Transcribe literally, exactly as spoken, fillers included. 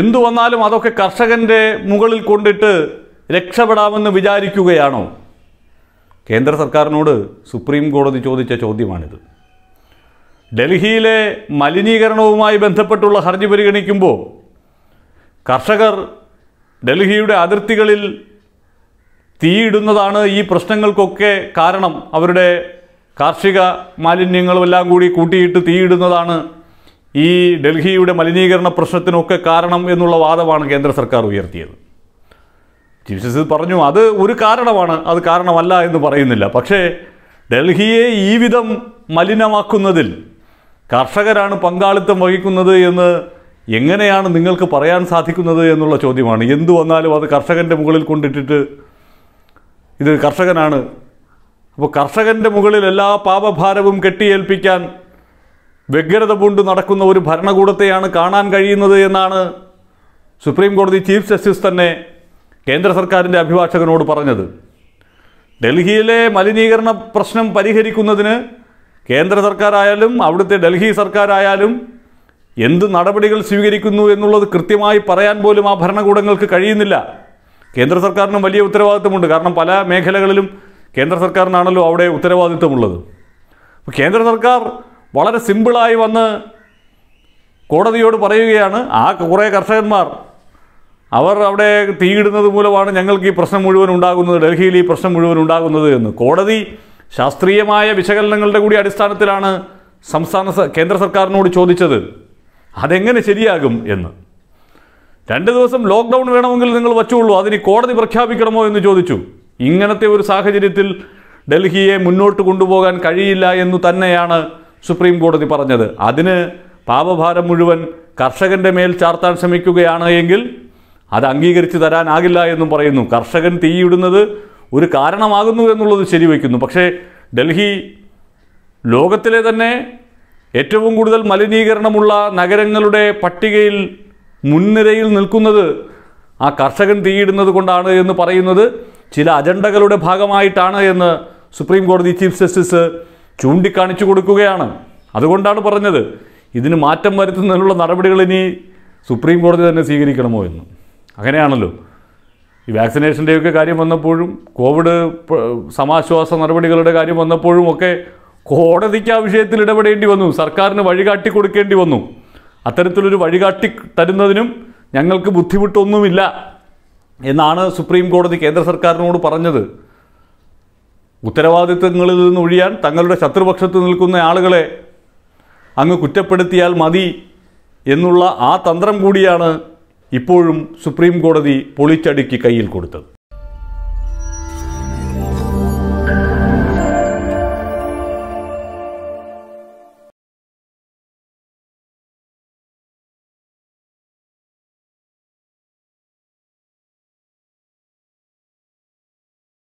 എന്തു വന്നാലും അതൊക്കെ കർഷകന്റെ മുകളിൽ കൊണ്ടിട്ട് രക്ഷപ്പെടാമെന്ന് വിചാരിക്കുകയാണോ? കേന്ദ്ര സർക്കാരിനോട് സുപ്രീം കോടതി ചോദിച്ച ചോദ്യമാണിത്. ഡൽഹിയിലെ മലിനീകരണവുമായി ബന്ധപ്പെട്ടുള്ള ഹർജി പരിഗണിക്കുമ്പോൾ കർഷകർ ഡൽഹിയുടെ അതിർത്തികളിൽ തീയിടുന്നതാണ് ഈ പ്രശ്നങ്ങൾക്കൊക്കെ കാരണം, അവരുടെ കാർഷിക മാലിന്യങ്ങളും എല്ലാം കൂടി കൂട്ടിയിട്ട് തീയിടുന്നതാണ് ഈ ഡൽഹിയുടെ മലിനീകരണ പ്രശ്നത്തിനൊക്കെ കാരണം എന്നുള്ള വാദമാണ് കേന്ദ്ര സർക്കാർ ഉയർത്തിയത്. ചീഫ് ജസ്റ്റിസ് പറഞ്ഞു അത് ഒരു കാരണമാണ്, അത് കാരണമല്ല എന്ന് പറയുന്നില്ല. പക്ഷേ ഡൽഹിയെ ഈ വിധം മലിനമാക്കുന്നതിൽ കർഷകരാണ് പങ്കാളിത്തം വഹിക്കുന്നത് എന്ന് എങ്ങനെയാണ് നിങ്ങൾക്ക് പറയാൻ സാധിക്കുന്നത് എന്നുള്ള ചോദ്യമാണ്. എന്തു വന്നാലും അത് കർഷകൻ്റെ മുകളിൽ കൊണ്ടിട്ടിട്ട് ഇത് കർഷകനാണ്, അപ്പോൾ കർഷകൻ്റെ മുകളിൽ എല്ലാ പാപഭാരവും കെട്ടിയേൽപ്പിക്കാൻ വ്യഗ്രത പൂണ്ട് നടക്കുന്ന ഒരു ഭരണകൂടത്തെയാണ് കാണാൻ കഴിയുന്നത് എന്നാണ് സുപ്രീം കോടതി ചീഫ് ജസ്റ്റിസ് തന്നെ കേന്ദ്ര സർക്കാരിൻ്റെ അഭിഭാഷകനോട് പറഞ്ഞത്. ഡൽഹിയിലെ മലിനീകരണ പ്രശ്നം പരിഹരിക്കുന്നതിന് കേന്ദ്ര സർക്കാരായാലും അവിടുത്തെ ഡൽഹി സർക്കാരായാലും എന്ത് നടപടികൾ സ്വീകരിക്കുന്നു എന്നുള്ളത് കൃത്യമായി പറയാൻ പോലും ആ ഭരണകൂടങ്ങൾക്ക് കഴിയുന്നില്ല. കേന്ദ്ര സർക്കാരിനും വലിയ ഉത്തരവാദിത്തമുണ്ട്, കാരണം പല മേഖലകളിലും കേന്ദ്ര സർക്കാരിനാണല്ലോ അവിടെ ഉത്തരവാദിത്തമുള്ളത്. കേന്ദ്ര സർക്കാർ വളരെ സിമ്പിളായി വന്ന് കോടതിയോട് പറയുകയാണ് ആ കുറേ കർഷകന്മാർ അവർ അവിടെ തീയിടുന്നത് മൂലമാണ് ഞങ്ങൾക്ക് ഈ പ്രശ്നം മുഴുവൻ ഉണ്ടാകുന്നത്, ഡൽഹിയിൽ ഈ പ്രശ്നം മുഴുവൻ ഉണ്ടാകുന്നത് എന്ന്. കോടതി ശാസ്ത്രീയമായ വിശകലനങ്ങളുടെ കൂടി അടിസ്ഥാനത്തിലാണ് സംസ്ഥാന കേന്ദ്ര സർക്കാരിനോട് ചോദിച്ചത് അതെങ്ങനെ ശരിയാകും എന്ന്. രണ്ട് ദിവസം ലോക്ക്ഡൗൺ വേണമെങ്കിൽ നിങ്ങൾ വച്ചുള്ളൂ, അതിന് കോടതി പ്രഖ്യാപിക്കണമോ എന്ന് ചോദിച്ചു. ഇങ്ങനത്തെ ഒരു സാഹചര്യത്തിൽ ഡൽഹിയെ മുന്നോട്ട് കൊണ്ടുപോകാൻ കഴിയില്ല എന്ന് തന്നെയാണ് സുപ്രീം കോടതി പറഞ്ഞത്. അതിന് പാപഭാരം മുഴുവൻ കർഷകൻ്റെ മേൽ ചാർത്താൻ ശ്രമിക്കുകയാണ് എങ്കിൽ അത് അംഗീകരിച്ച് തരാനാകില്ല എന്നും പറയുന്നു. കർഷകൻ തീയിടുന്നത് ഒരു കാരണമാകുന്നു എന്നുള്ളത് ശരിവയ്ക്കുന്നു, പക്ഷേ ഡൽഹി ലോകത്തിലെ തന്നെ ഏറ്റവും കൂടുതൽ മലിനീകരണമുള്ള നഗരങ്ങളുടെ പട്ടികയിൽ മുൻനിരയിൽ നിൽക്കുന്നത് ആ കർഷകൻ തീയിടുന്നത് കൊണ്ടാണ് എന്ന് പറയുന്നത് ചില അജണ്ടകളുടെ ഭാഗമായിട്ടാണ് എന്ന് സുപ്രീം കോടതി ചീഫ് ജസ്റ്റിസ് ചൂണ്ടിക്കാണിച്ചു കൊടുക്കുകയാണ്. അതുകൊണ്ടാണ് പറഞ്ഞത് ഇതിന് മാറ്റം വരുത്തുന്നതിനുള്ള നടപടികൾ ഇനി സുപ്രീം കോടതി തന്നെ സ്വീകരിക്കണമോ എന്ന്. അങ്ങനെയാണല്ലോ ഈ വാക്സിനേഷൻ്റെയൊക്കെ കാര്യം വന്നപ്പോഴും കോവിഡ് സമാശ്വാസ നടപടികളുടെ കാര്യം വന്നപ്പോഴും ഒക്കെ കോടതിക്ക് ആ വിഷയത്തിൽ ഇടപെടേണ്ടി വന്നു, സർക്കാരിന് വഴികാട്ടി കൊടുക്കേണ്ടി വന്നു. അത്തരത്തിലൊരു വഴികാട്ടി തരുന്നതിനും ഞങ്ങൾക്ക് ബുദ്ധിമുട്ടൊന്നുമില്ല എന്നാണ് സുപ്രീം കോടതി കേന്ദ്ര സർക്കാരിനോട് പറഞ്ഞത്. ഉത്തരവാദിത്തങ്ങളിൽ നിന്ന് ഒഴിയാൻ തങ്ങളുടെ ശത്രുപക്ഷത്ത് നിൽക്കുന്ന ആളുകളെ അങ്ങ് കുറ്റപ്പെടുത്തിയാൽ മതി എന്നുള്ള ആ തന്ത്രം കൂടിയാണ് ഇപ്പോഴും സുപ്രീം കോടതി പൊളിച്ചടുക്കി കയ്യിൽ കൊടുത്തത്.